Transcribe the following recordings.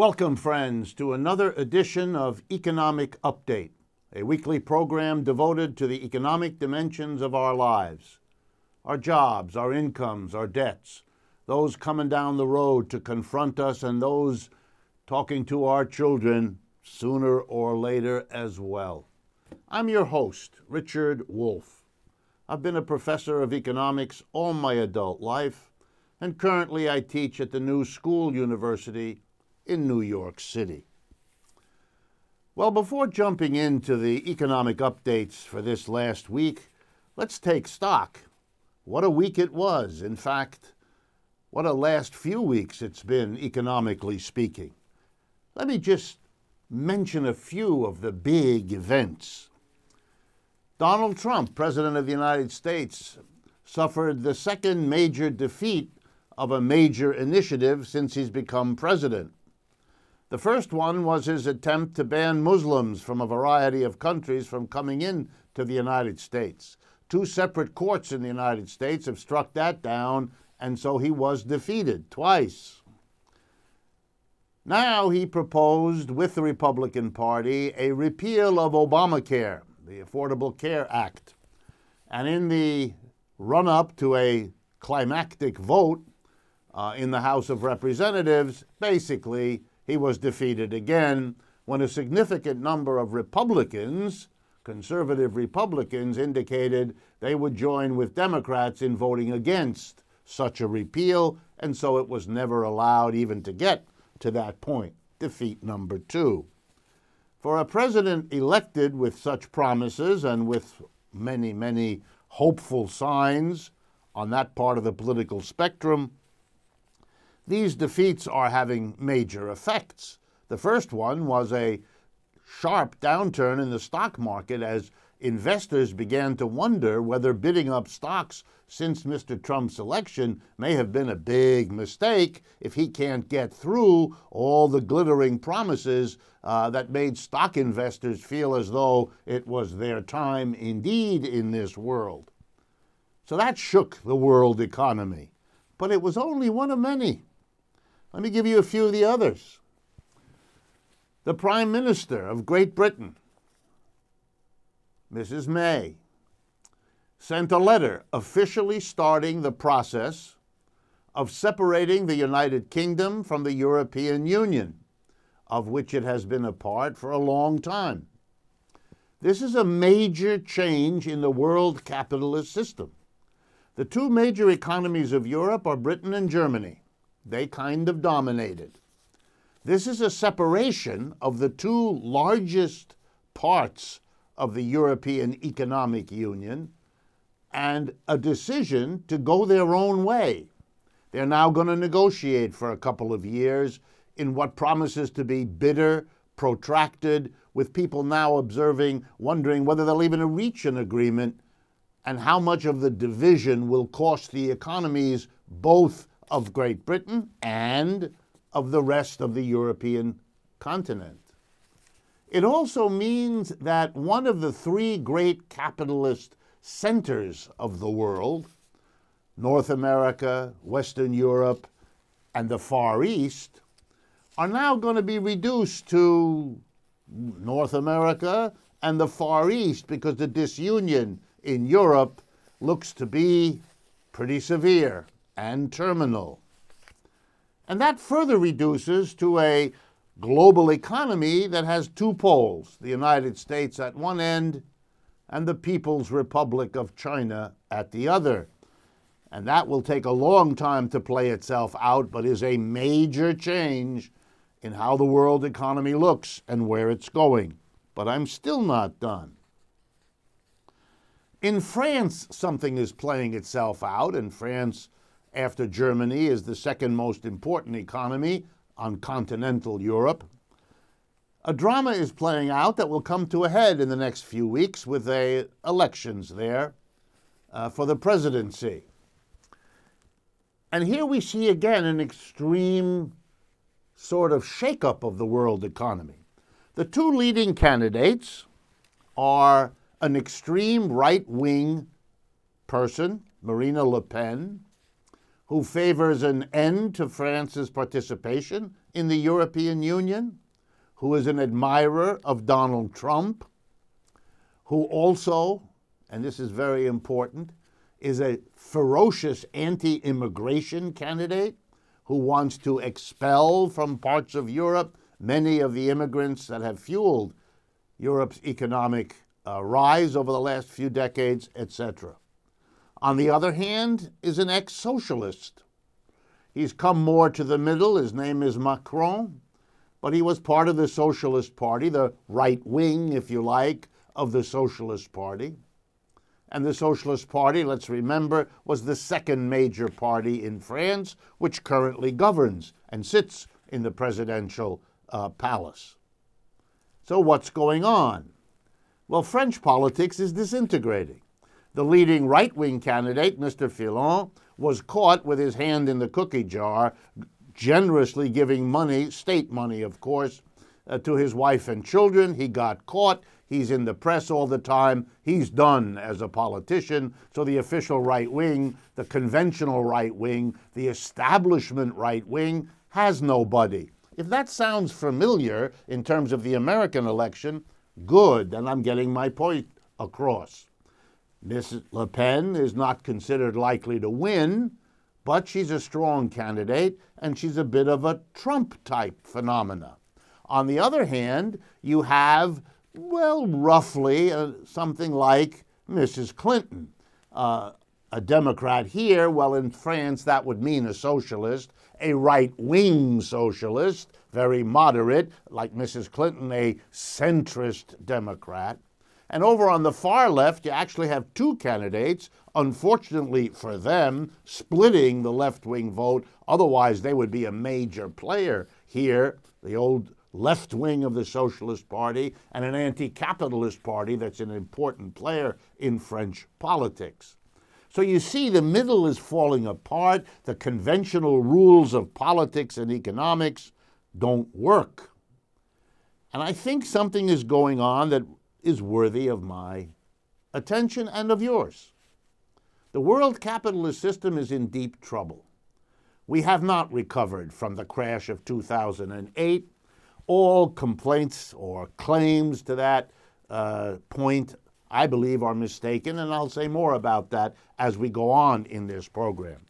Welcome, friends, to another edition of Economic Update, a weekly program devoted to the economic dimensions of our lives, our jobs, our incomes, our debts, those coming down the road to confront us and those talking to our children sooner or later as well. I'm your host, Richard Wolff. I've been a professor of economics all my adult life, and currently I teach at the New School University in New York City. Well, before jumping into the economic updates for this last week, let's take stock. What a week it was. In fact, what a last few weeks it's been, economically speaking. Let me just mention a few of the big events. Donald Trump, President of the United States, suffered the second major defeat of a major initiative since he's become president. The first one was his attempt to ban Muslims from a variety of countries from coming in to the United States. Two separate courts in the United States have struck that down, and so he was defeated twice. Now he proposed, with the Republican Party, a repeal of Obamacare, the Affordable Care Act. And in the run-up to a climactic vote in the House of Representatives, basically, he was defeated again when a significant number of Republicans, conservative Republicans, indicated they would join with Democrats in voting against such a repeal, and so it was never allowed even to get to that point. Defeat number two. For a president elected with such promises and with many, many hopeful signs on that part of the political spectrum, these defeats are having major effects. The first one was a sharp downturn in the stock market as investors began to wonder whether bidding up stocks since Mr. Trump's election may have been a big mistake if he can't get through all the glittering promises that made stock investors feel as though it was their time indeed in this world. So that shook the world economy. But it was only one of many. Let me give you a few of the others. The Prime Minister of Great Britain, Mrs. May, sent a letter officially starting the process of separating the United Kingdom from the European Union, of which it has been a part for a long time. This is a major change in the world capitalist system. The two major economies of Europe are Britain and Germany. They kind of dominated. This is a separation of the two largest parts of the European Economic Union and a decision to go their own way. They're now going to negotiate for a couple of years in what promises to be bitter, protracted, with people now observing, wondering whether they'll even reach an agreement and how much of the division will cost the economies both of Great Britain and of the rest of the European continent. It also means that one of the three great capitalist centers of the world, North America, Western Europe, and the Far East, are now going to be reduced to North America and the Far East because the disunion in Europe looks to be pretty severe and terminal. And that further reduces to a global economy that has two poles, the United States at one end and the People's Republic of China at the other. And that will take a long time to play itself out, but is a major change in how the world economy looks and where it's going. But I'm still not done. In France, something is playing itself out, and France, after Germany, is the second most important economy on continental Europe. A drama is playing out that will come to a head in the next few weeks with elections there for the presidency. And here we see again an extreme sort of shakeup of the world economy. The two leading candidates are an extreme right-wing person, Marine Le Pen, who favors an end to France's participation in the European Union, who is an admirer of Donald Trump, who also, and this is very important, is a ferocious anti-immigration candidate who wants to expel from parts of Europe many of the immigrants that have fueled Europe's economic rise over the last few decades, etc. On the other hand, is an ex-socialist. He's come more to the middle. His name is Macron, but he was part of the Socialist Party, the right wing, if you like, of the Socialist Party. And the Socialist Party, let's remember, was the second major party in France, which currently governs and sits in the presidential palace. So what's going on? Well, French politics is disintegrating. The leading right-wing candidate, Mr. Fillon, was caught with his hand in the cookie jar, generously giving money, state money, of course, to his wife and children. He got caught. He's in the press all the time. He's done as a politician. So the official right wing, the conventional right wing, the establishment right wing has nobody. If that sounds familiar in terms of the American election, good, and I'm getting my point across. Mrs. Le Pen is not considered likely to win, but she's a strong candidate, and she's a bit of a Trump-type phenomena. On the other hand, you have, well, roughly something like Mrs. Clinton, a Democrat here. Well, in France, that would mean a socialist, a right-wing socialist, very moderate, like Mrs. Clinton, a centrist Democrat. And over on the far left, you actually have two candidates, unfortunately for them, splitting the left-wing vote. Otherwise, they would be a major player here, the old left wing of the Socialist Party and an anti-capitalist party that's an important player in French politics. So you see the middle is falling apart. The conventional rules of politics and economics don't work. And I think something is going on that is worthy of my attention and of yours. The world capitalist system is in deep trouble. We have not recovered from the crash of 2008. All complaints or claims to that point, I believe, are mistaken, and I'll say more about that as we go on in this program.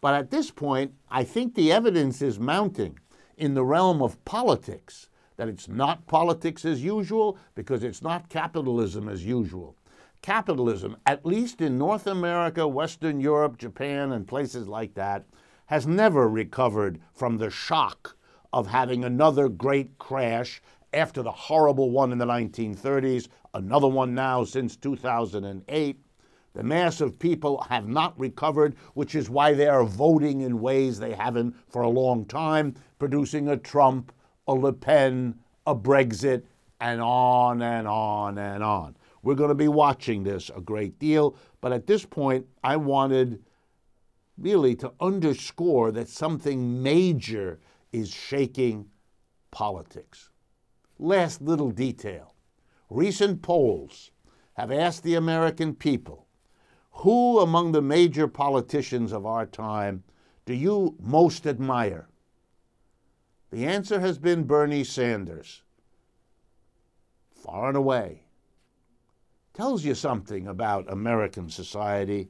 But at this point, I think the evidence is mounting in the realm of politics, that it's not politics as usual because it's not capitalism as usual. Capitalism, at least in North America, Western Europe, Japan, and places like that, has never recovered from the shock of having another great crash after the horrible one in the 1930s, another one now since 2008. The mass of people have not recovered, which is why they are voting in ways they haven't for a long time, producing a Trump, a Le Pen, a Brexit, and on and on and on. We're going to be watching this a great deal, but at this point, I wanted really to underscore that something major is shaking politics. Last little detail. Recent polls have asked the American people, who among the major politicians of our time do you most admire? The answer has been Bernie Sanders, far and away. Tells you something about American society,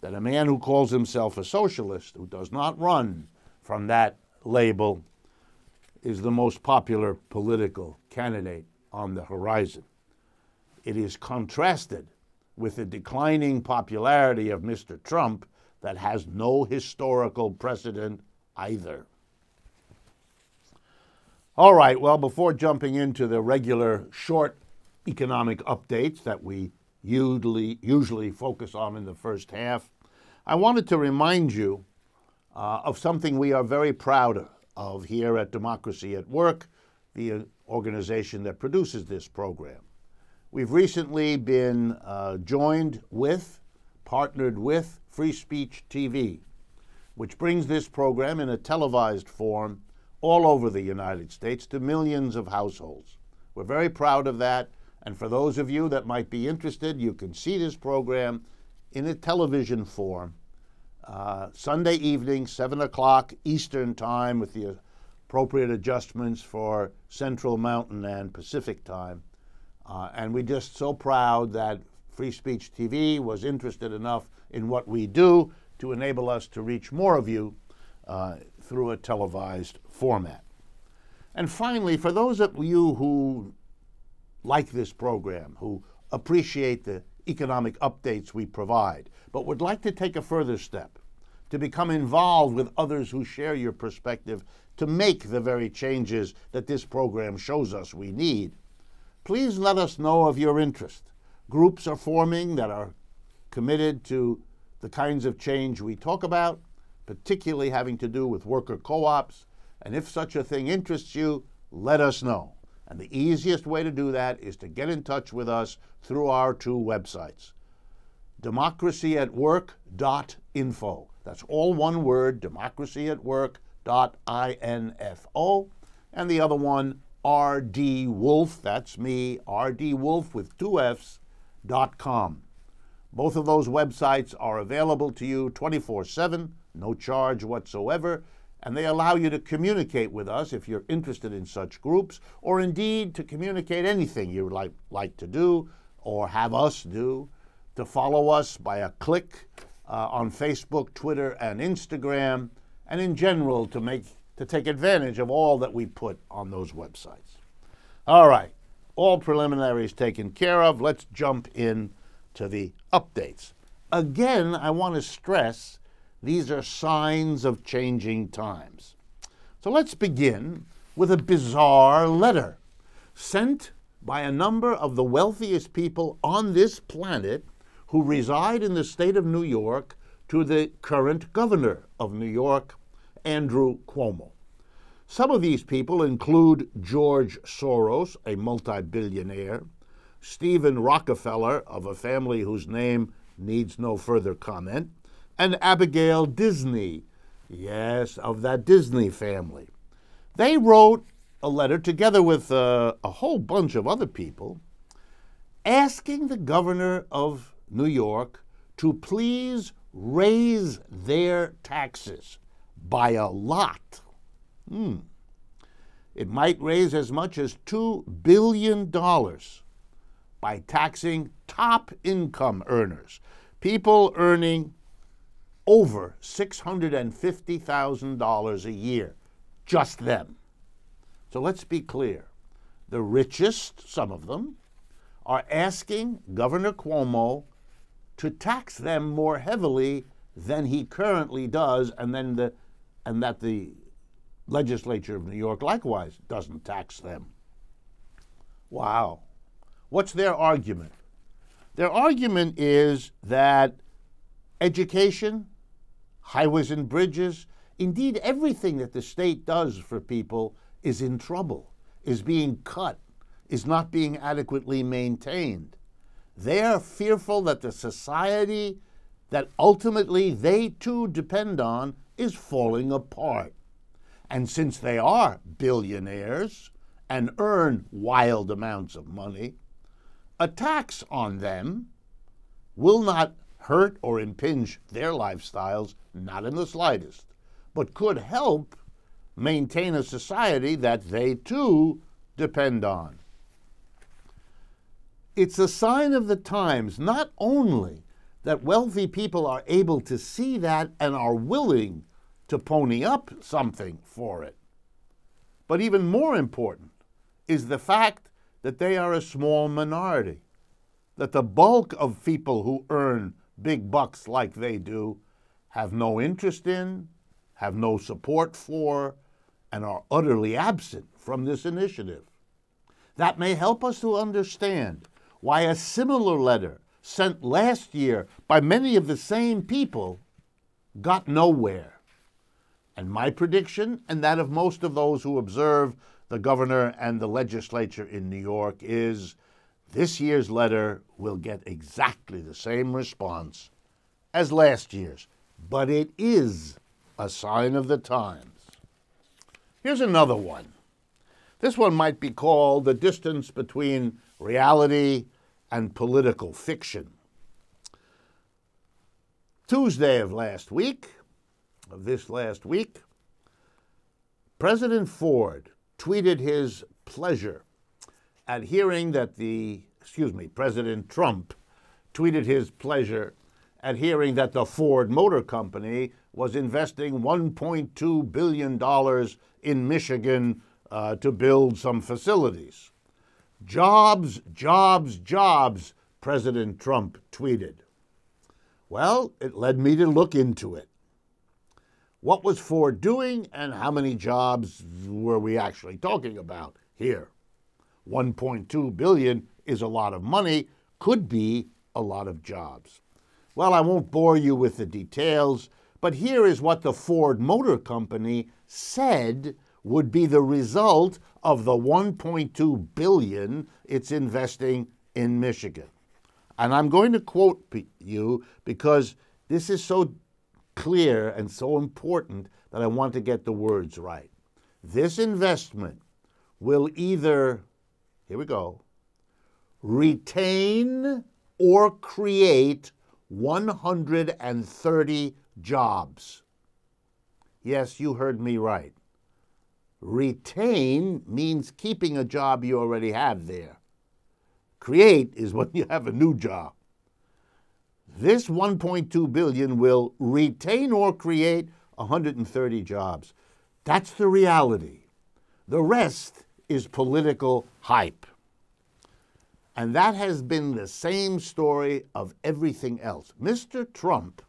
that a man who calls himself a socialist, who does not run from that label, is the most popular political candidate on the horizon. It is contrasted with the declining popularity of Mr. Trump that has no historical precedent either. All right, well, before jumping into the regular short economic updates that we usually focus on in the first half, I wanted to remind you of something we are very proud of here at Democracy at Work, the organization that produces this program. We've recently been partnered with Free Speech TV, which brings this program in a televised form all over the United States to millions of households. We're very proud of that, and for those of you that might be interested, you can see this program in a television form Sunday evening, 7 o'clock Eastern time, with the appropriate adjustments for Central Mountain and Pacific time. And we're just so proud that Free Speech TV was interested enough in what we do to enable us to reach more of you through a televised format. And finally, for those of you who like this program, who appreciate the economic updates we provide, but would like to take a further step, to become involved with others who share your perspective, to make the very changes that this program shows us we need, please let us know of your interest. Groups are forming that are committed to the kinds of change we talk about, particularly having to do with worker co-ops, and if such a thing interests you, let us know. And the easiest way to do that is to get in touch with us through our two websites, democracyatwork.info. That's all one word, democracyatwork.info. And the other one, R.D. Wolff, that's me, R.D. Wolff with two F's, .com. Both of those websites are available to you 24/7, no charge whatsoever, and they allow you to communicate with us if you're interested in such groups, or indeed to communicate anything you would like to do or have us do, to follow us by a click on Facebook, Twitter, and Instagram, and in general to take advantage of all that we put on those websites. All right, all preliminaries taken care of. Let's jump in to the updates. Again, I want to stress these are signs of changing times. So let's begin with a bizarre letter sent by a number of the wealthiest people on this planet who reside in the state of New York to the current governor of New York, Andrew Cuomo. Some of these people include George Soros, a multi-billionaire, Stephen Rockefeller, of a family whose name needs no further comment, and Abigail Disney, yes, of that Disney family. They wrote a letter together with a whole bunch of other people asking the governor of New York to please raise their taxes by a lot. It might raise as much as $2 billion by taxing top income earners, people earning over $650,000 a year, just them. So let's be clear. The richest, some of them, are asking Governor Cuomo to tax them more heavily than he currently does, and that the legislature of New York likewise doesn't tax them. Wow. What's their argument? Their argument is that education, highways and bridges, indeed everything that the state does for people is in trouble, is being cut, is not being adequately maintained. They are fearful that the society that ultimately they too depend on is falling apart. And since they are billionaires and earn wild amounts of money, a tax on them will not hurt or impinge their lifestyles, not in the slightest, but could help maintain a society that they too depend on. It's a sign of the times, not only that wealthy people are able to see that and are willing to pony up something for it, but even more important is the fact that they are a small minority, that the bulk of people who earn big bucks like they do have no interest in, have no support for, and are utterly absent from this initiative. That may help us to understand why a similar letter sent last year by many of the same people got nowhere. And my prediction, and that of most of those who observe the governor and the legislature in New York, is this year's letter will get exactly the same response as last year's, but it is a sign of the times. Here's another one. This one might be called the distance between reality and political fiction. Tuesday of this last week, President Ford tweeted his pleasure at hearing that President Trump tweeted his pleasure at hearing that the Ford Motor Company was investing $1.2 billion in Michigan to build some facilities. Jobs, jobs, jobs, President Trump tweeted. Well, it led me to look into it. What was Ford doing and how many jobs were we actually talking about here? $1.2 billion is a lot of money, could be a lot of jobs. Well, I won't bore you with the details, but here is what the Ford Motor Company said would be the result of the $1.2 billion it's investing in Michigan. And I'm going to quote you because this is so clear and so important that I want to get the words right. This investment will either, here we go, retain or create 130 jobs. Yes, you heard me right. Retain means keeping a job you already have there. Create is when you have a new job. This $1.2 billion will retain or create 130 jobs. That's the reality. The rest is political hype. And that has been the same story of everything else. Mr. Trump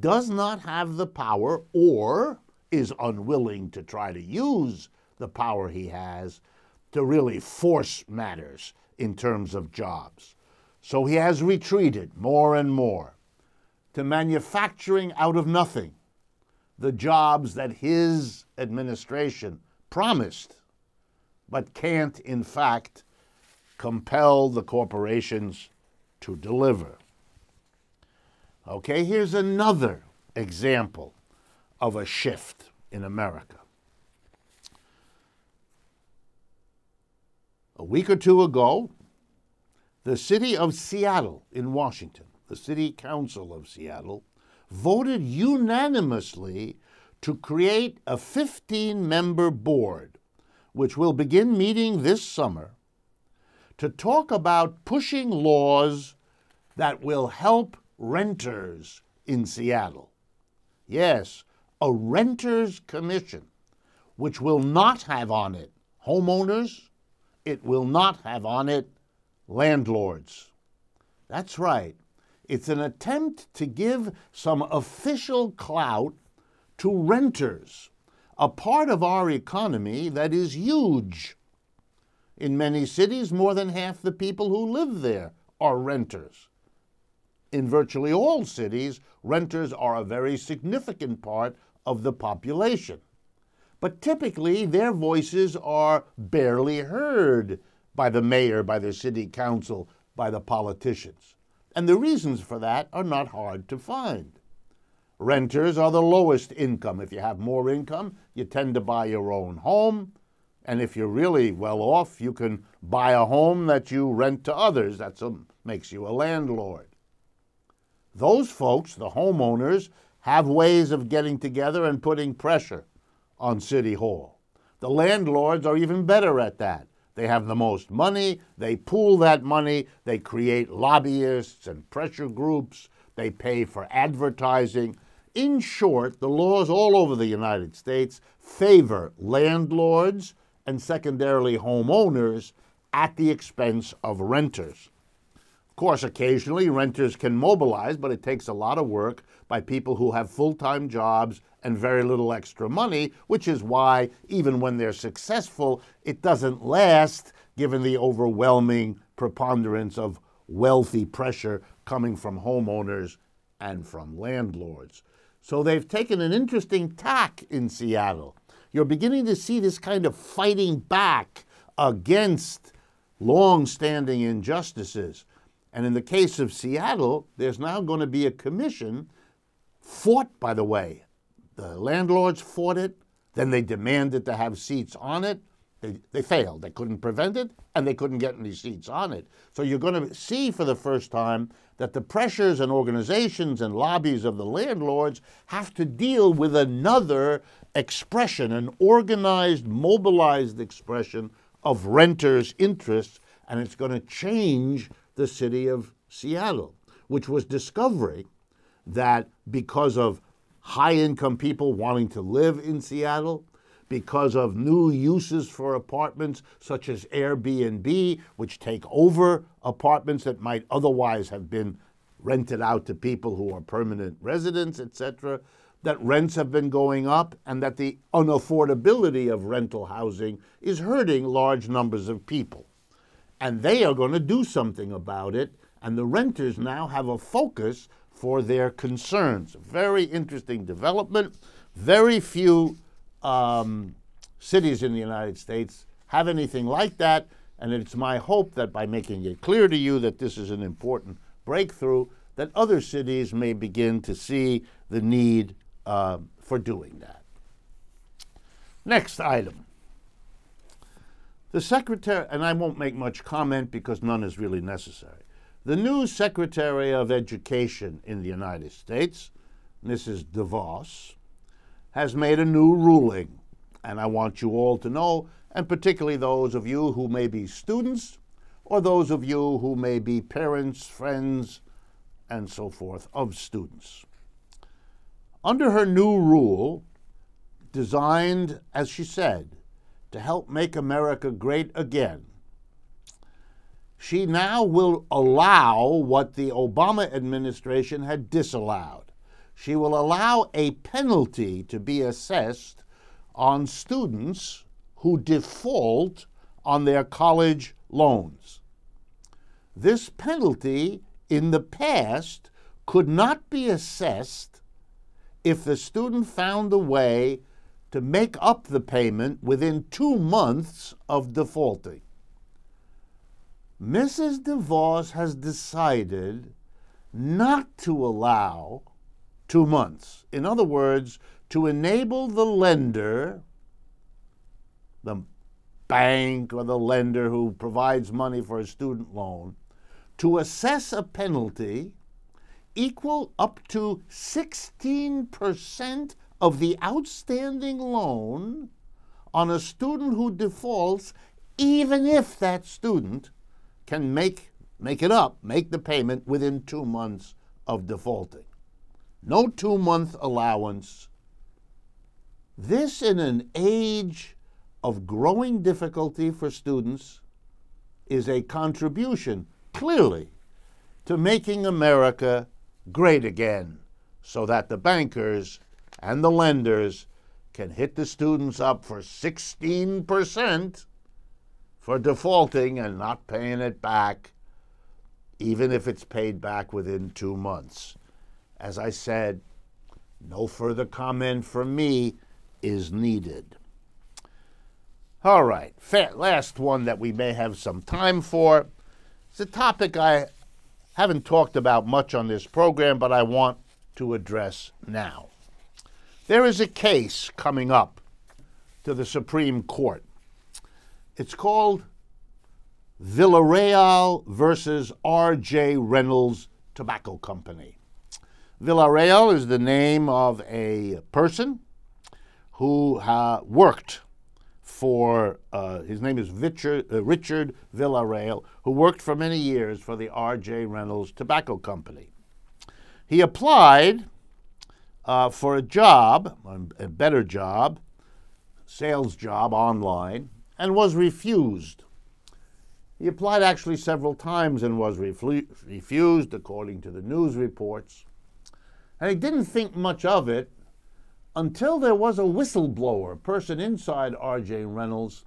does not have the power or is unwilling to try to use the power he has to really force matters in terms of jobs. So he has retreated more and more to manufacturing out of nothing the jobs that his administration promised but can't, in fact, compel the corporations to deliver. Okay, here's another example of a shift in America. A week or two ago, the city of Seattle in Washington, the city council of Seattle, voted unanimously to create a 15-member board, which will begin meeting this summer, to talk about pushing laws that will help renters in Seattle. Yes, a renters commission, which will not have on it homeowners, it will not have on it landlords. That's right. It's an attempt to give some official clout to renters, a part of our economy that is huge. In many cities, more than half the people who live there are renters. In virtually all cities, renters are a very significant part of the population. But typically, their voices are barely heard by the mayor, by the city council, by the politicians. And the reasons for that are not hard to find. Renters are the lowest income. If you have more income, you tend to buy your own home. And if you're really well off, you can buy a home that you rent to others. That makes you a landlord. Those folks, the homeowners, have ways of getting together and putting pressure on City Hall. The landlords are even better at that. They have the most money. They pool that money. They create lobbyists and pressure groups. They pay for advertising. In short, the laws all over the United States favor landlords and secondarily homeowners at the expense of renters. Of course, occasionally renters can mobilize, but it takes a lot of work by people who have full-time jobs and very little extra money, which is why even when they're successful, it doesn't last given the overwhelming preponderance of wealthy pressure coming from homeowners and from landlords. So they've taken an interesting tack in Seattle. You're beginning to see this kind of fighting back against long-standing injustices. And in the case of Seattle, there's now going to be a commission fought, by the way. The landlords fought it, then they demanded to have seats on it, They failed. They couldn't prevent it, and they couldn't get any seats on it. So you're going to see for the first time that the pressures and organizations and lobbies of the landlords have to deal with another expression, an organized, mobilized expression of renters' interests, and it's going to change the city of Seattle, which was discovering that because of high-income people wanting to live in Seattle, because of new uses for apartments such as Airbnb, which take over apartments that might otherwise have been rented out to people who are permanent residents, etc., that rents have been going up and that the unaffordability of rental housing is hurting large numbers of people. And they are going to do something about it, and the renters now have a focus for their concerns. Very interesting development. Very few cities in the United States have anything like that, and it's my hope that by making it clear to you that this is an important breakthrough, that other cities may begin to see the need for doing that. Next item. The Secretary, and I won't make much comment because none is really necessary. The new Secretary of Education in the United States, Mrs. DeVos, has made a new ruling, and I want you all to know, and particularly those of you who may be students or those of you who may be parents, friends, and so forth of students. Under her new rule, designed, as she said, to help make America great again, she now will allow what the Obama administration had disallowed. She will allow a penalty to be assessed on students who default on their college loans. This penalty in the past could not be assessed if the student found a way to make up the payment within 2 months of defaulting. Mrs. DeVos has decided not to allow 2 months. In other words, to enable the lender, the bank or the lender who provides money for a student loan, to assess a penalty equal up to 16% of the outstanding loan on a student who defaults, even if that student can make the payment within 2 months of defaulting. No 2 month allowance. This in an age of growing difficulty for students is a contribution, clearly, to making America great again, so that the bankers and the lenders can hit the students up for 16% for defaulting and not paying it back, even if it's paid back within 2 months. As I said, no further comment from me is needed. All right, last one that we may have some time for. It's a topic I haven't talked about much on this program, but I want to address now. There is a case coming up to the Supreme Court. It's called Villarreal versus R.J. Reynolds Tobacco Company. Villarreal is the name of a person who worked for, his name is Richard Villarreal, who worked for many years for the R.J. Reynolds Tobacco Company. He applied for a job, a better job, sales job online, and was refused. He applied actually several times and was refused, according to the news reports. And he didn't think much of it until there was a whistleblower, a person inside R.J. Reynolds,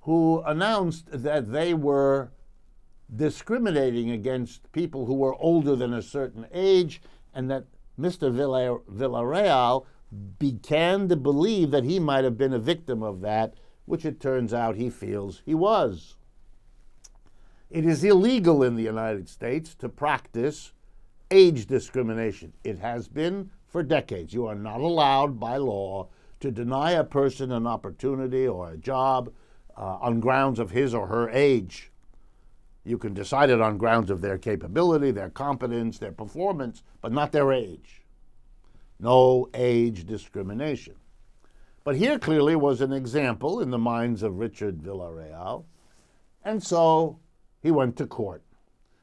who announced that they were discriminating against people who were older than a certain age, and that Mr. Villarreal began to believe that he might have been a victim of that, which it turns out he feels he was. It is illegal in the United States to practice age discrimination. It has been for decades. You are not allowed by law to deny a person an opportunity or a job on grounds of his or her age. You can decide it on grounds of their capability, their competence, their performance, but not their age. No age discrimination. But here clearly was an example in the minds of Richard Villarreal, and so he went to court.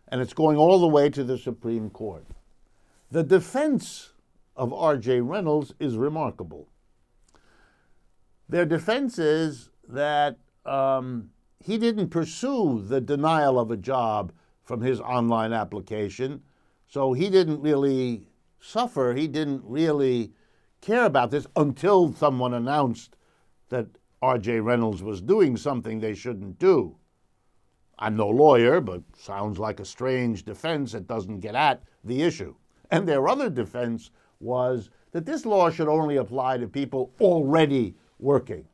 And it's going all the way to the Supreme Court. The defense of R.J. Reynolds is remarkable. Their defense is that he didn't pursue the denial of a job from his online application, so he didn't really suffer, he didn't really care about this until someone announced that R.J. Reynolds was doing something they shouldn't do. I'm no lawyer, but sounds like a strange defense that doesn't get at the issue. And their other defense was that this law should only apply to people already working.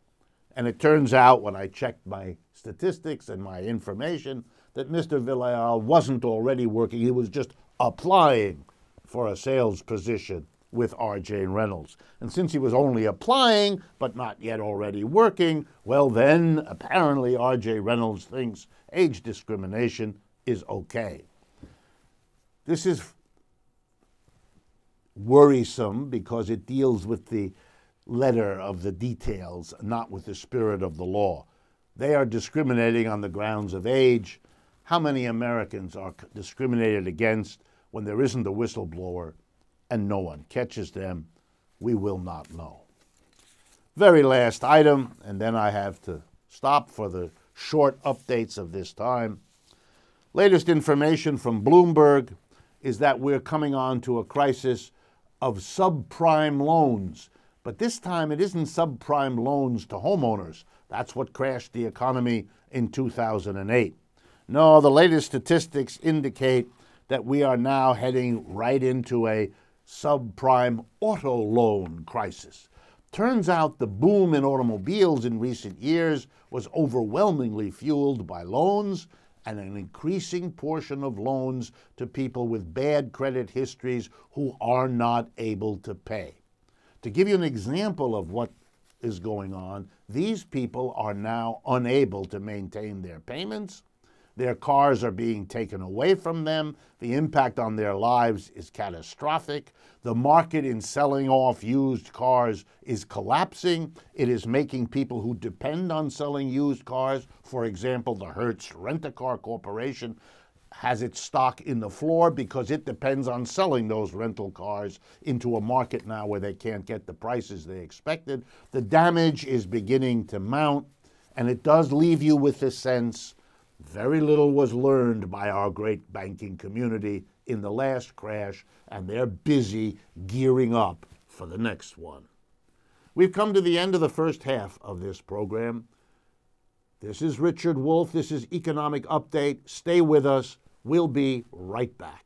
And it turns out, when I checked my statistics and my information, that Mr. Villarreal wasn't already working. He was just applying for a sales position with R.J. Reynolds. And since he was only applying, but not yet already working, well then, apparently R.J. Reynolds thinks age discrimination is okay. This is worrisome because it deals with the letter of the details, not with the spirit of the law. They are discriminating on the grounds of age. How many Americans are discriminated against when there isn't a whistleblower and no one catches them? We will not know. Very last item, and then I have to stop for the short updates of this time. Latest information from Bloomberg is that we're coming on to a crisis of subprime loans. But this time it isn't subprime loans to homeowners. That's what crashed the economy in 2008. No, the latest statistics indicate that we are now heading right into a subprime auto loan crisis. Turns out the boom in automobiles in recent years was overwhelmingly fueled by loans, and an increasing portion of loans to people with bad credit histories who are not able to pay. To give you an example of what is going on, these people are now unable to maintain their payments. Their cars are being taken away from them. The impact on their lives is catastrophic. The market in selling off used cars is collapsing. It is making people who depend on selling used cars, for example, the Hertz Rent-A-Car Corporation, has its stock in the floor because it depends on selling those rental cars into a market now where they can't get the prices they expected. The damage is beginning to mount, and it does leave you with the sense very little was learned by our great banking community in the last crash, and they're busy gearing up for the next one. We've come to the end of the first half of this program. This is Richard Wolff. This is Economic Update. Stay with us. We'll be right back.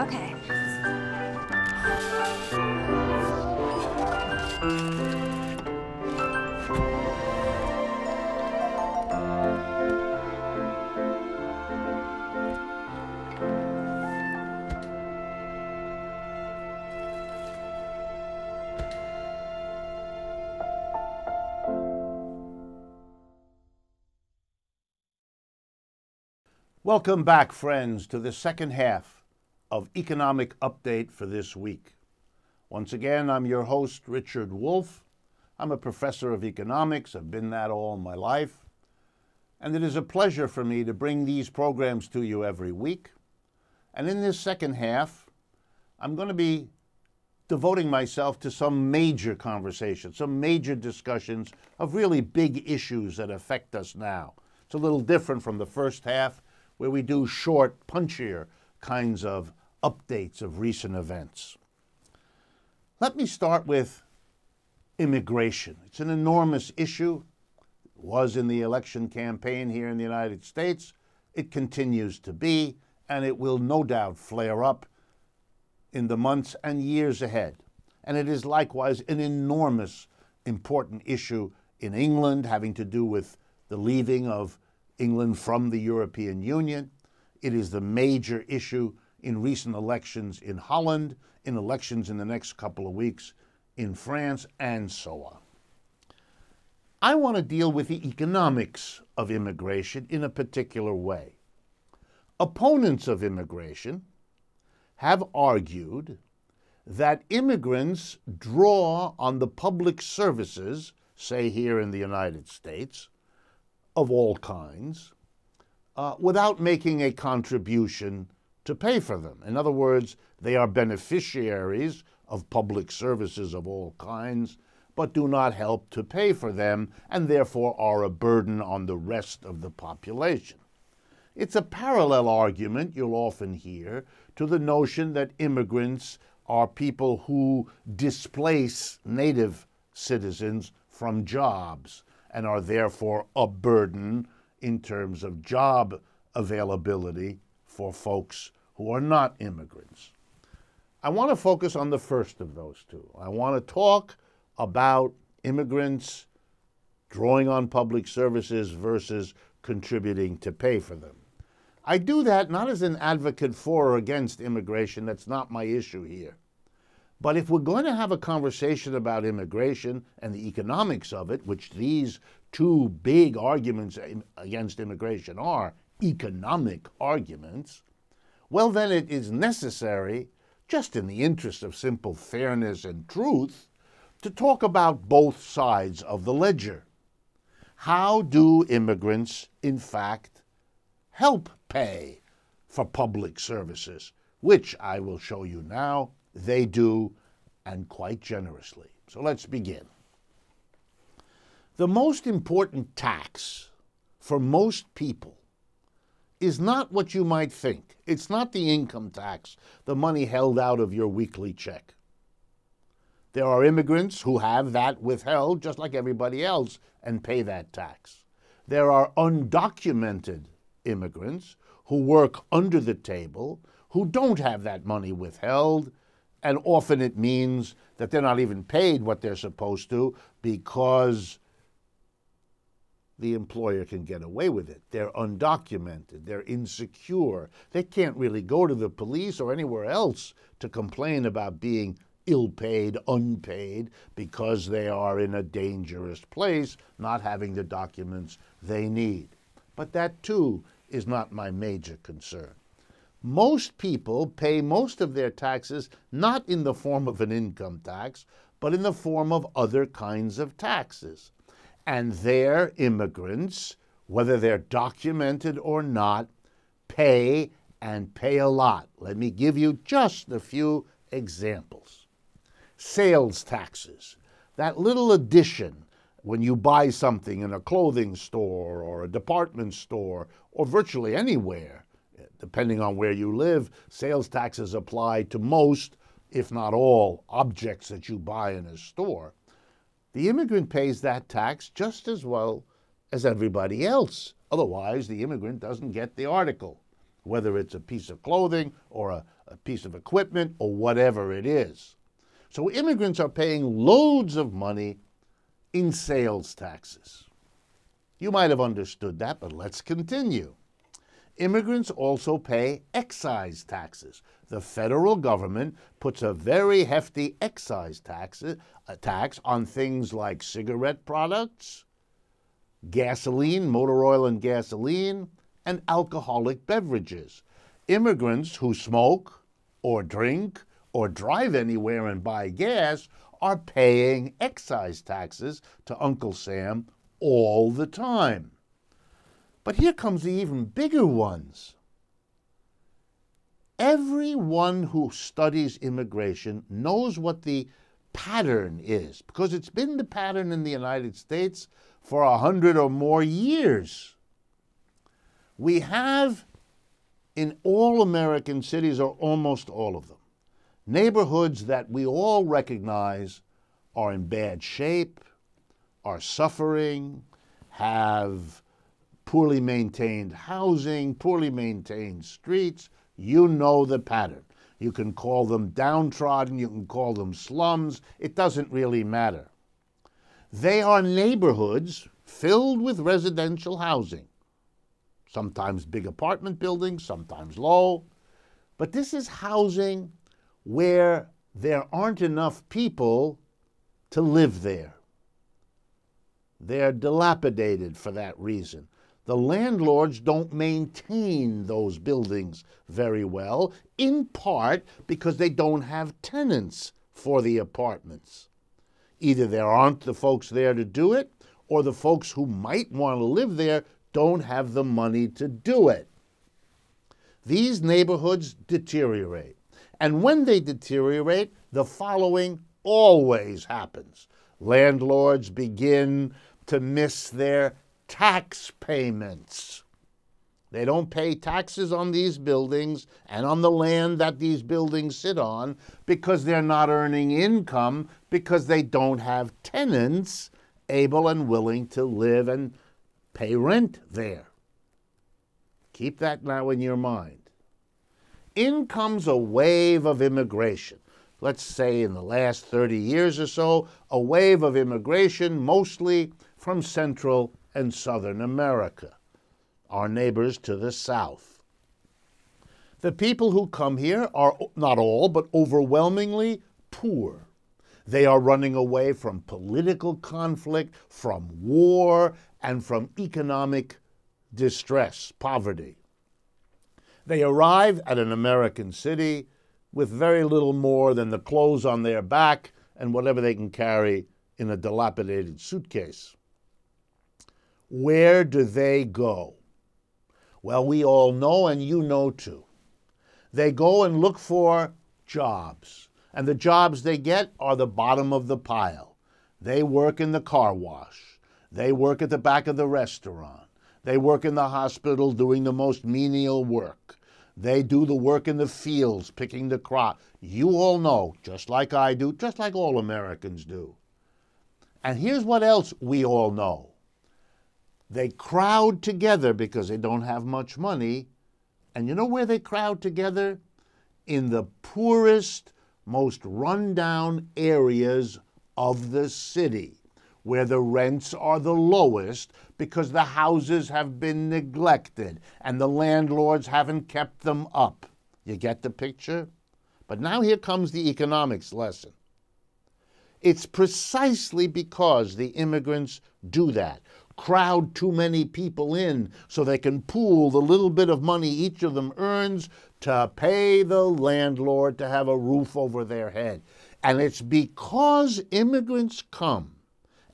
Okay. Welcome back, friends, to the second half of Economic Update for this week. Once again, I'm your host, Richard Wolff. I'm a professor of economics. I've been that all my life. And it is a pleasure for me to bring these programs to you every week. And in this second half, I'm going to be devoting myself to some major conversations, some major discussions of really big issues that affect us now. It's a little different from the first half, where we do short, punchier kinds of updates of recent events. Let me start with immigration. It's an enormous issue. It was in the election campaign here in the United States. It continues to be, and it will no doubt flare up in the months and years ahead. And it is likewise an enormous, important issue in England, having to do with the leaving of England from the European Union. It is the major issue in recent elections in Holland, in elections in the next couple of weeks in France, and so on. I want to deal with the economics of immigration in a particular way. Opponents of immigration have argued that immigrants draw on the public services, say here in the United States, of all kinds, without making a contribution to pay for them. In other words, they are beneficiaries of public services of all kinds, but do not help to pay for them, and therefore are a burden on the rest of the population. It's a parallel argument you'll often hear to the notion that immigrants are people who displace native citizens from jobs and are therefore a burden in terms of job availability for folks who are not immigrants. I want to focus on the first of those two. I want to talk about immigrants drawing on public services versus contributing to pay for them. I do that not as an advocate for or against immigration. That's not my issue here. But if we're going to have a conversation about immigration and the economics of it, which these two big arguments against immigration are economic arguments, well, then it is necessary, just in the interest of simple fairness and truth, to talk about both sides of the ledger. How do immigrants, in fact, help pay for public services, which I will show you now, they do, and quite generously. So let's begin. The most important tax for most people is not what you might think. It's not the income tax, the money held out of your weekly check. There are immigrants who have that withheld, just like everybody else, and pay that tax. There are undocumented immigrants who work under the table, who don't have that money withheld, and often it means that they're not even paid what they're supposed to because the employer can get away with it. They're undocumented, they're insecure, they can't really go to the police or anywhere else to complain about being ill-paid, unpaid, because they are in a dangerous place, not having the documents they need. But that too is not my major concern. Most people pay most of their taxes not in the form of an income tax, but in the form of other kinds of taxes. And their immigrants, whether they're documented or not, pay and pay a lot. Let me give you just a few examples. Sales taxes, that little addition when you buy something in a clothing store or a department store or virtually anywhere. Depending on where you live, sales taxes apply to most, if not all, objects that you buy in a store. The immigrant pays that tax just as well as everybody else. Otherwise, the immigrant doesn't get the article, whether it's a piece of clothing or a piece of equipment or whatever it is. So immigrants are paying loads of money in sales taxes. You might have understood that, but let's continue. Immigrants also pay excise taxes. The federal government puts a very hefty excise tax on things like cigarette products, gasoline, motor oil and gasoline, and alcoholic beverages. Immigrants who smoke or drink or drive anywhere and buy gas are paying excise taxes to Uncle Sam all the time. But here comes the even bigger ones. Everyone who studies immigration knows what the pattern is, because it's been the pattern in the United States for 100 or more years. We have in all American cities, or almost all of them, neighborhoods that we all recognize are in bad shape, are suffering, have poorly maintained housing, poorly maintained streets. You know the pattern. You can call them downtrodden, you can call them slums, it doesn't really matter. They are neighborhoods filled with residential housing, sometimes big apartment buildings, sometimes low, but this is housing where there aren't enough people to live there. They're dilapidated for that reason. The landlords don't maintain those buildings very well, in part because they don't have tenants for the apartments. Either there aren't the folks there to do it, or the folks who might want to live there don't have the money to do it. These neighborhoods deteriorate. And when they deteriorate, the following always happens. Landlords begin to miss their tax payments. They don't pay taxes on these buildings and on the land that these buildings sit on because they're not earning income, because they don't have tenants able and willing to live and pay rent there. Keep that now in your mind. In comes a wave of immigration. Let's say in the last 30 years or so, a wave of immigration mostly from Central and Southern America, our neighbors to the south. The people who come here are not all, but overwhelmingly poor. They are running away from political conflict, from war, and from economic distress, poverty. They arrive at an American city with very little more than the clothes on their back and whatever they can carry in a dilapidated suitcase. Where do they go? Well, we all know, and you know too. They go and look for jobs, and the jobs they get are the bottom of the pile. They work in the car wash. They work at the back of the restaurant. They work in the hospital doing the most menial work. They do the work in the fields, picking the crop. You all know, just like I do, just like all Americans do. And here's what else we all know. They crowd together because they don't have much money. And you know where they crowd together? In the poorest, most run-down areas of the city, where the rents are the lowest because the houses have been neglected and the landlords haven't kept them up. You get the picture? But now here comes the economics lesson. It's precisely because the immigrants do that, crowd too many people in so they can pool the little bit of money each of them earns to pay the landlord to have a roof over their head. And it's because immigrants come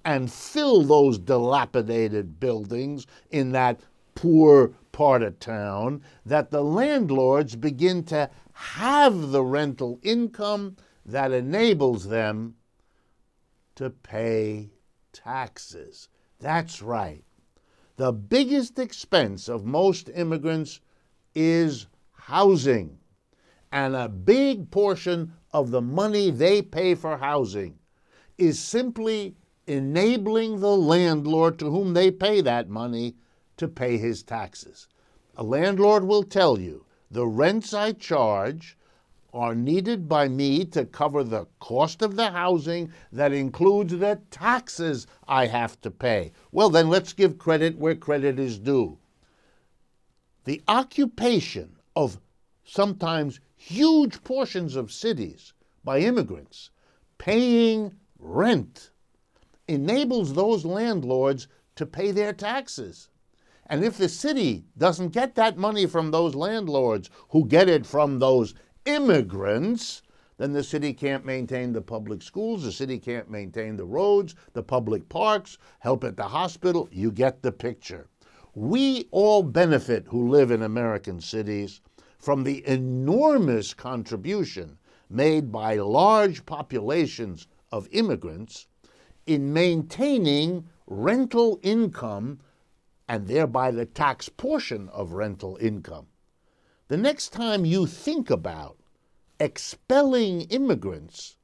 and fill those dilapidated buildings in that poor part of town that the landlords begin to have the rental income that enables them to pay taxes. That's right. The biggest expense of most immigrants is housing, and a big portion of the money they pay for housing is simply enabling the landlord to whom they pay that money to pay his taxes. A landlord will tell you, the rents I charge are needed by me to cover the cost of the housing that includes the taxes I have to pay. Well, then let's give credit where credit is due. The occupation of sometimes huge portions of cities by immigrants paying rent enables those landlords to pay their taxes. And if the city doesn't get that money from those landlords who get it from those immigrants, then the city can't maintain the public schools, the city can't maintain the roads, the public parks, help at the hospital. You get the picture. We all benefit who live in American cities from the enormous contribution made by large populations of immigrants in maintaining rental income and thereby the tax portion of rental income. The next time you think about expelling immigrants,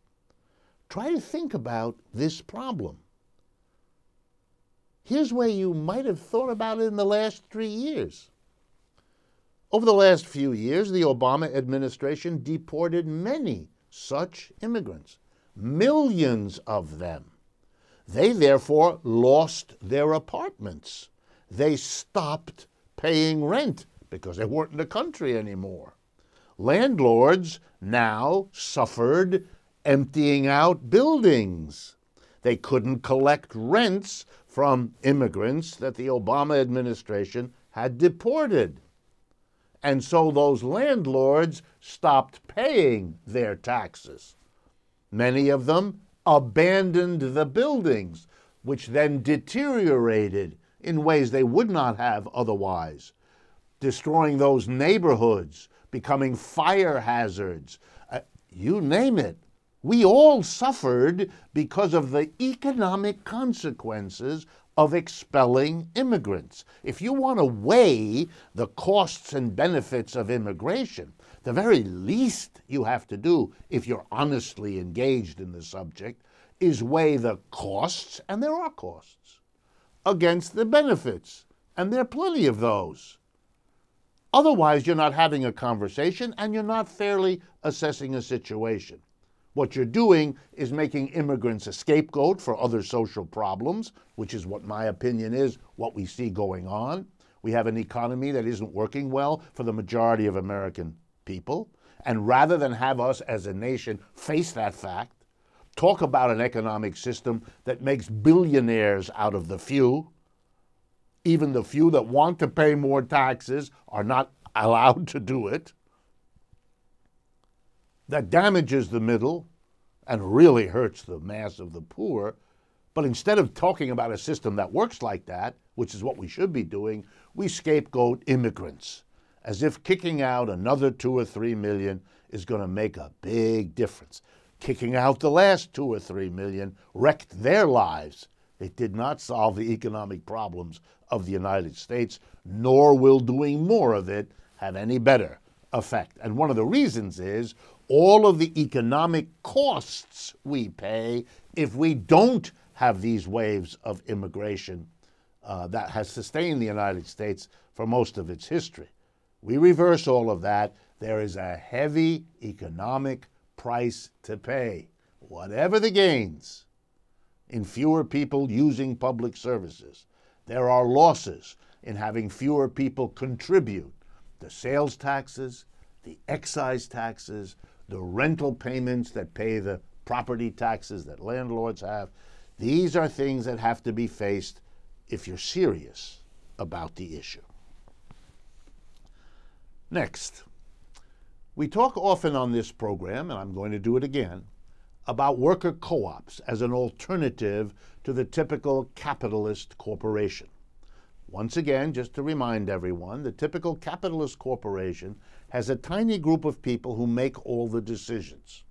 try to think about this problem. Here's where you might have thought about it in the last 3 years. Over the last few years, the Obama administration deported many such immigrants, millions of them. They therefore lost their apartments. They stopped paying rent because they weren't in the country anymore. Landlords now suffered emptying out buildings. They couldn't collect rents from immigrants that the Obama administration had deported. And so those landlords stopped paying their taxes. Many of them abandoned the buildings, which then deteriorated in ways they would not have otherwise, destroying those neighborhoods, becoming fire hazards, you name it. We all suffered because of the economic consequences of expelling immigrants. If you want to weigh the costs and benefits of immigration, the very least you have to do, if you're honestly engaged in the subject, is weigh the costs, and there are costs, against the benefits, and there are plenty of those. Otherwise, you're not having a conversation and you're not fairly assessing a situation. What you're doing is making immigrants a scapegoat for other social problems, which is what my opinion is, what we see going on. We have an economy that isn't working well for the majority of American people. And rather than have us as a nation face that fact, talk about an economic system that makes billionaires out of the few, even the few that want to pay more taxes are not allowed to do it, that damages the middle and really hurts the mass of the poor. But instead of talking about a system that works like that, which is what we should be doing, we scapegoat immigrants, as if kicking out another 2 or 3 million is going to make a big difference. Kicking out the last 2 or 3 million wrecked their lives. It did not solve the economic problems of the United States, nor will doing more of it have any better effect. And one of the reasons is all of the economic costs we pay if we don't have these waves of immigration that has sustained the United States for most of its history. We reverse all of that. There is a heavy economic price to pay, whatever the gains, in fewer people using public services. There are losses in having fewer people contribute. The sales taxes, the excise taxes, the rental payments that pay the property taxes that landlords have. These are things that have to be faced if you're serious about the issue. Next, we talk often on this program, and I'm going to do it again, about worker co-ops as an alternative to the typical capitalist corporation. Once again, just to remind everyone, the typical capitalist corporation has a tiny group of people who make all the decisions.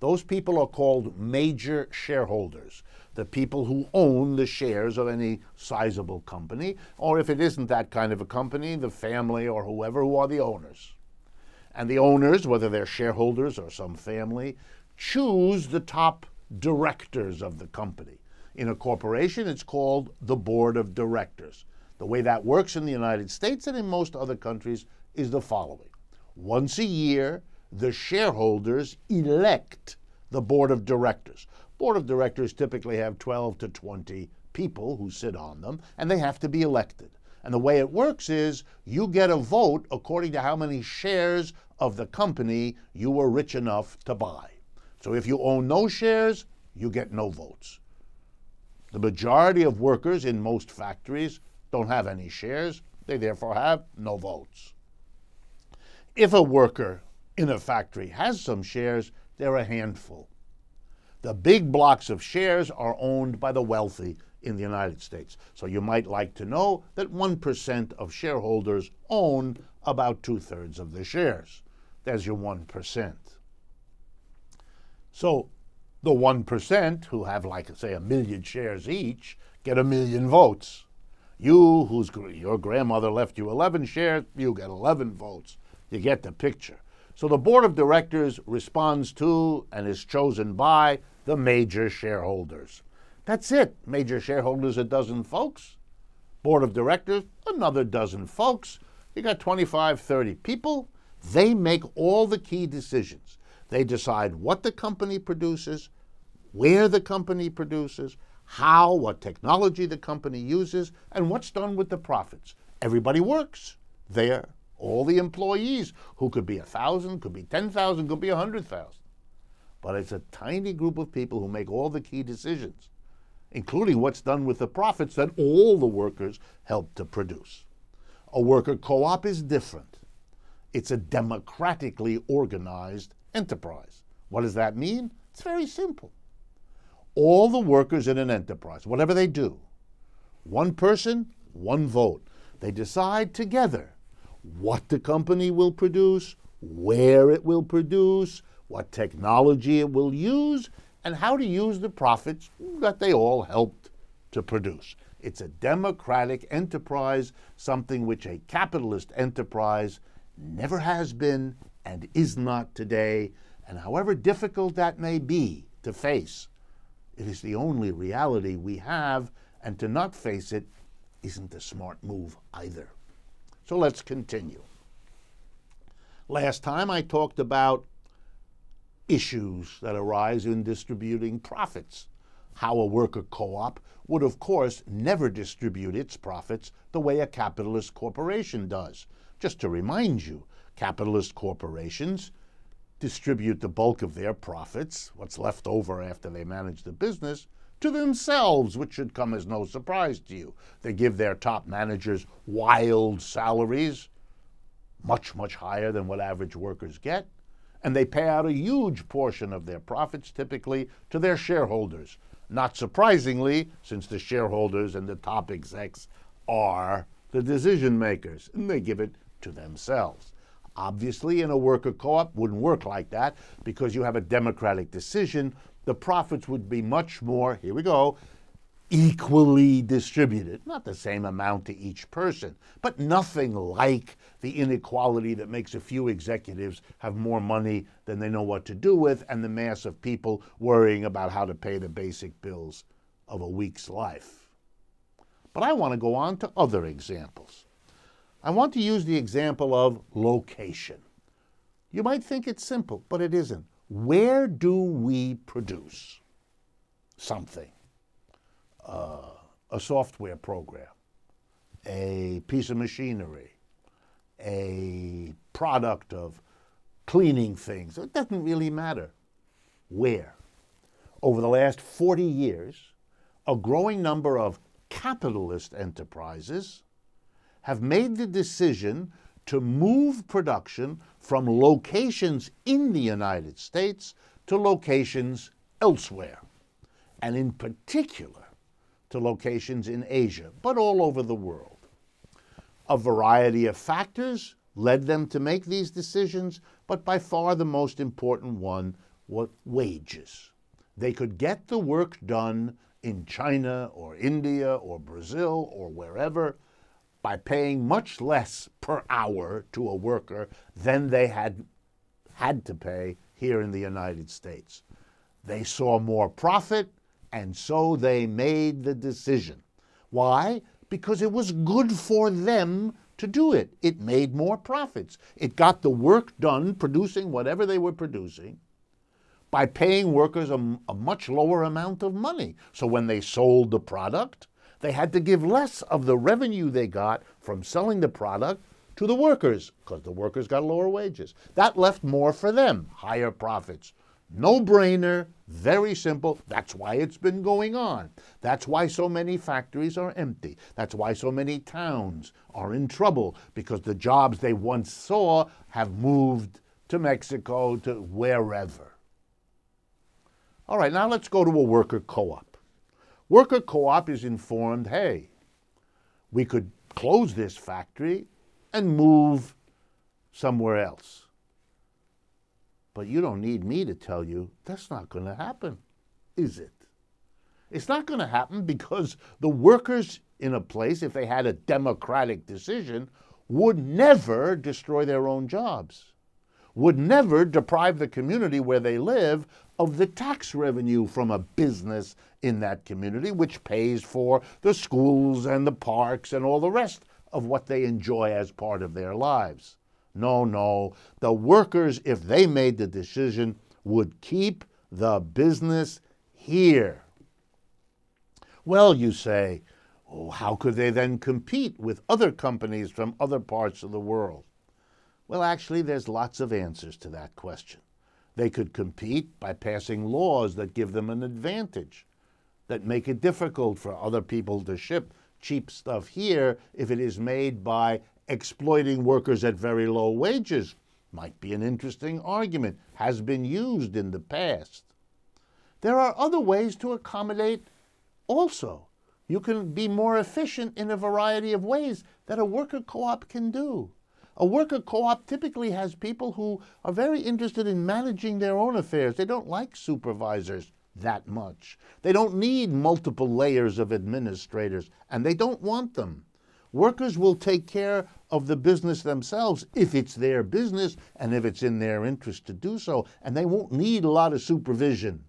Those people are called major shareholders, the people who own the shares of any sizable company, or if it isn't that kind of a company, the family or whoever who are the owners. And the owners, whether they're shareholders or some family, choose the top directors of the company. In a corporation, it's called the board of directors. The way that works in the United States and in most other countries is the following. Once a year, the shareholders elect the board of directors. Board of directors typically have 12 to 20 people who sit on them, and they have to be elected. And the way it works is you get a vote according to how many shares of the company you were rich enough to buy. So if you own no shares, you get no votes. The majority of workers in most factories don't have any shares. They therefore have no votes. If a worker in a factory has some shares, they're a handful. The big blocks of shares are owned by the wealthy in the United States. So you might like to know that 1% of shareholders own about 2/3 of the shares. There's your 1%. So the 1% who have, like, say, 1 million shares each get 1 million votes. You, whose your grandmother left you 11 shares, you get 11 votes. You get the picture. So the board of directors responds to and is chosen by the major shareholders. That's it. Major shareholders, a dozen folks. Board of directors, another dozen folks. You got 25, 30 people. They make all the key decisions. They decide what the company produces, where the company produces, how, what technology the company uses, and what's done with the profits. Everybody works there. All the employees, who could be 1,000, could be 10,000, could be 100,000. But it's a tiny group of people who make all the key decisions, including what's done with the profits that all the workers help to produce. A worker co-op is different. It's a democratically organized enterprise. What does that mean? It's very simple. All the workers in an enterprise, whatever they do, one person, one vote. They decide together what the company will produce, where it will produce, what technology it will use, and how to use the profits that they all helped to produce. It's a democratic enterprise, something which a capitalist enterprise never has been and is not today. And however difficult that may be to face, it is the only reality we have, and to not face it isn't a smart move either. So let's continue. Last time I talked about issues that arise in distributing profits. How a worker co-op would, of course, never distribute its profits the way a capitalist corporation does. Just to remind you, capitalist corporations distribute the bulk of their profits, what's left over after they manage the business, to themselves, which should come as no surprise to you. They give their top managers wild salaries, much, much higher than what average workers get, and they pay out a huge portion of their profits, typically, to their shareholders. Not surprisingly, since the shareholders and the top execs are the decision makers, and they give it to themselves. Obviously, in a worker co-op, wouldn't work like that, because you have a democratic decision. The profits would be much more, here we go, equally distributed. Not the same amount to each person, but nothing like the inequality that makes a few executives have more money than they know what to do with, and the mass of people worrying about how to pay the basic bills of a week's life. But I want to go on to other examples. I want to use the example of location. You might think it's simple, but it isn't. Where do we produce something? A software program, a piece of machinery, a product of cleaning things. It doesn't really matter where. Over the last 40 years, a growing number of capitalist enterprises have made the decision to move production from locations in the United States to locations elsewhere, and in particular to locations in Asia, but all over the world. A variety of factors led them to make these decisions, but by far the most important one was wages. They could get the work done in China or India or Brazil or wherever by paying much less per hour to a worker than they had to pay here in the United States. They saw more profit, and so they made the decision. Why? Because it was good for them to do it. It made more profits. It got the work done, producing whatever they were producing, by paying workers a much lower amount of money. So when they sold the product, they had to give less of the revenue they got from selling the product to the workers, because the workers got lower wages. That left more for them, higher profits. No-brainer, very simple. That's why it's been going on. That's why so many factories are empty. That's why so many towns are in trouble, because the jobs they once saw have moved to Mexico, to wherever. All right, now let's go to a worker co-op. Worker co-op is informed, hey, we could close this factory and move somewhere else. But you don't need me to tell you that's not going to happen, is it? It's not going to happen, because the workers in a place, if they had a democratic decision, would never destroy their own jobs, would never deprive the community where they live of the tax revenue from a business in that community, which pays for the schools and the parks and all the rest of what they enjoy as part of their lives. No, no, the workers, if they made the decision, would keep the business here. Well, you say, oh, how could they then compete with other companies from other parts of the world? Well, actually, there's lots of answers to that question. They could compete by passing laws that give them an advantage, that make it difficult for other people to ship cheap stuff here if it is made by exploiting workers at very low wages. Might be an interesting argument, has been used in the past. There are other ways to accommodate also. You can be more efficient in a variety of ways that a worker co-op can do. A worker co-op typically has people who are very interested in managing their own affairs. They don't like supervisors that much. They don't need multiple layers of administrators, and they don't want them. Workers will take care of the business themselves if it's their business and if it's in their interest to do so, and they won't need a lot of supervision.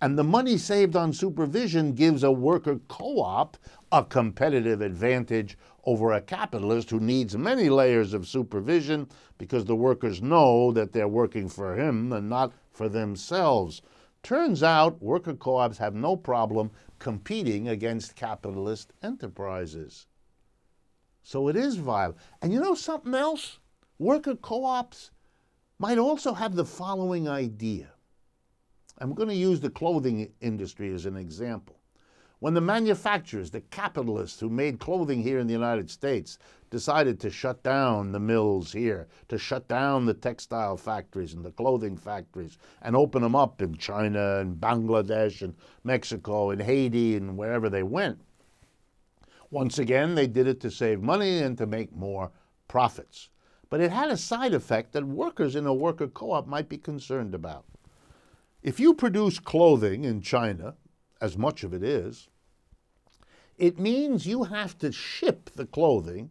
And the money saved on supervision gives a worker co-op a competitive advantage over a capitalist who needs many layers of supervision because the workers know that they're working for him and not for themselves. Turns out worker co-ops have no problem competing against capitalist enterprises. So it is viable. And you know something else? Worker co-ops might also have the following idea. I'm going to use the clothing industry as an example. When the manufacturers, the capitalists who made clothing here in the United States, decided to shut down the mills here, to shut down the textile factories and the clothing factories, and open them up in China and Bangladesh and Mexico and Haiti and wherever they went, once again, they did it to save money and to make more profits. But it had a side effect that workers in a worker co-op might be concerned about. If you produce clothing in China, as much of it is, it means you have to ship the clothing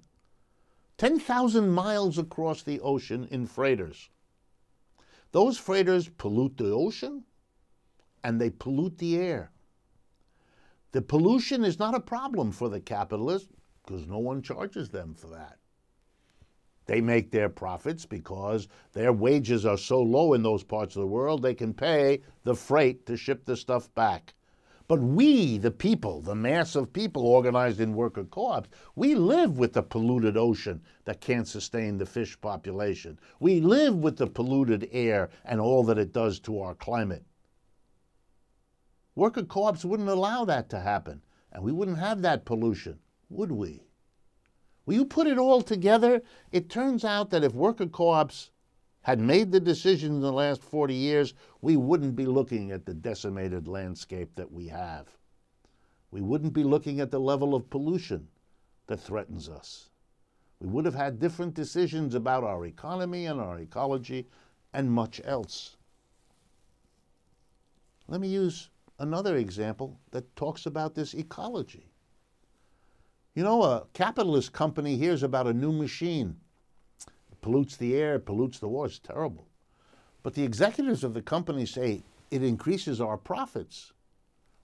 10,000 miles across the ocean in freighters. Those freighters pollute the ocean and they pollute the air. The pollution is not a problem for the capitalists because no one charges them for that. They make their profits because their wages are so low in those parts of the world they can pay the freight to ship the stuff back. But we, the people, the mass of people organized in worker co-ops, we live with the polluted ocean that can't sustain the fish population. We live with the polluted air and all that it does to our climate. Worker co-ops wouldn't allow that to happen, and we wouldn't have that pollution, would we? When you put it all together, it turns out that if worker co-ops had made the decision in the last 40 years, we wouldn't be looking at the decimated landscape that we have. We wouldn't be looking at the level of pollution that threatens us. We would have had different decisions about our economy and our ecology and much else. Let me use another example that talks about this ecology. You know, a capitalist company hears about a new machine. It pollutes the air, it pollutes the water, it's terrible. But the executives of the company say it increases our profits.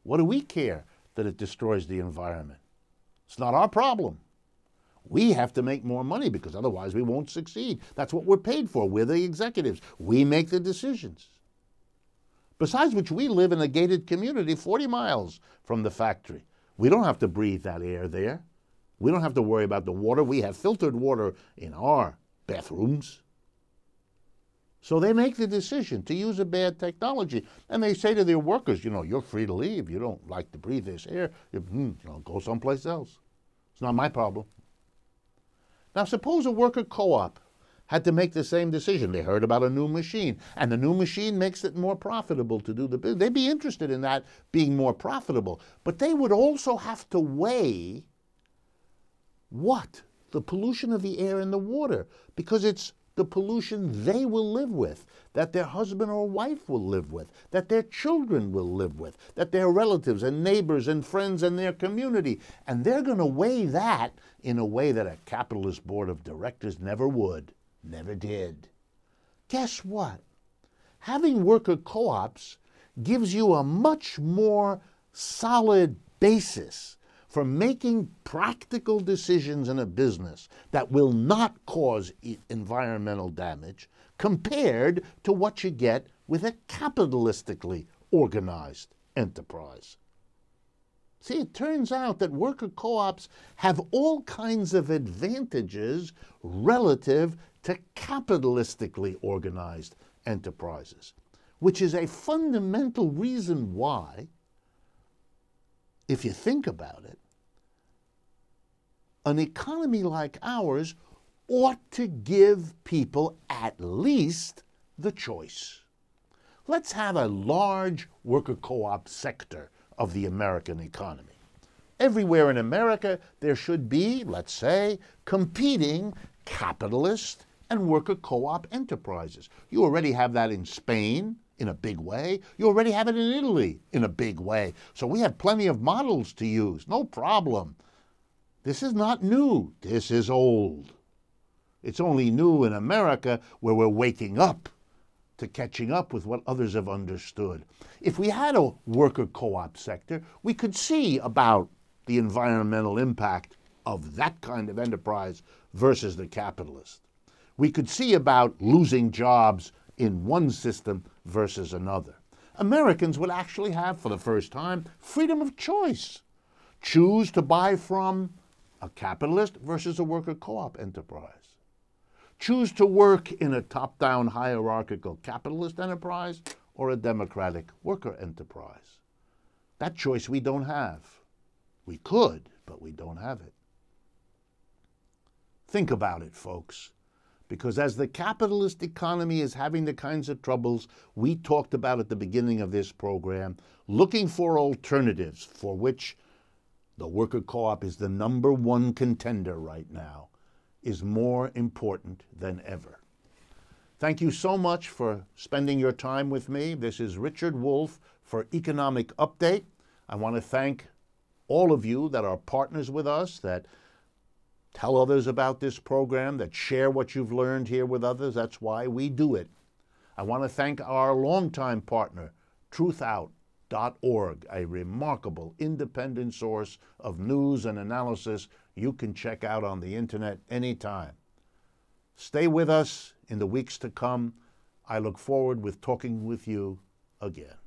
What do we care that it destroys the environment? It's not our problem. We have to make more money because otherwise we won't succeed. That's what we're paid for. We're the executives. We make the decisions. Besides which, we live in a gated community 40 miles from the factory. We don't have to breathe that air there. We don't have to worry about the water. We have filtered water in our bathrooms. So they make the decision to use a bad technology. And they say to their workers, you know, you're free to leave. You don't like to breathe this air. You know, go someplace else. It's not my problem. Now, suppose a worker co-op had to make the same decision. They heard about a new machine, and the new machine makes it more profitable to do the business. They'd be interested in that being more profitable, but they would also have to weigh what? The pollution of the air and the water, because it's the pollution they will live with, that their husband or wife will live with, that their children will live with, that their relatives and neighbors and friends and their community, and they're going to weigh that in a way that a capitalist board of directors never would. Never did. guess what? Having worker co-ops gives you a much more solid basis for making practical decisions in a business that will not cause environmental damage compared to what you get with a capitalistically organized enterprise. See, it turns out that worker co-ops have all kinds of advantages relative to capitalistically organized enterprises, which is a fundamental reason why, if you think about it, an economy like ours ought to give people at least the choice. Let's have a large worker co-op sector of the American economy. Everywhere in America, there should be, let's say, competing capitalist and worker co-op enterprises. You already have that in Spain in a big way. You already have it in Italy in a big way. So we have plenty of models to use, no problem. This is not new, this is old. It's only new in America where we're waking up to catching up with what others have understood. If we had a worker co-op sector, we could see about the environmental impact of that kind of enterprise versus the capitalist. We could see about losing jobs in one system versus another. Americans would actually have, for the first time, freedom of choice. Choose to buy from a capitalist versus a worker co-op enterprise. Choose to work in a top-down hierarchical capitalist enterprise or a democratic worker enterprise. That choice we don't have. We could, but we don't have it. Think about it, folks. Because as the capitalist economy is having the kinds of troubles we talked about at the beginning of this program, looking for alternatives for which the worker co-op is the #1 contender right now, is more important than ever. Thank you so much for spending your time with me. This is Richard Wolff for Economic Update. I want to thank all of you that are partners with us, that tell others about this program, that share what you've learned here with others. That's why we do it. I want to thank our longtime partner, Truthout.org, a remarkable independent source of news and analysis you can check out on the internet anytime. Stay with us in the weeks to come. I look forward with talking with you again.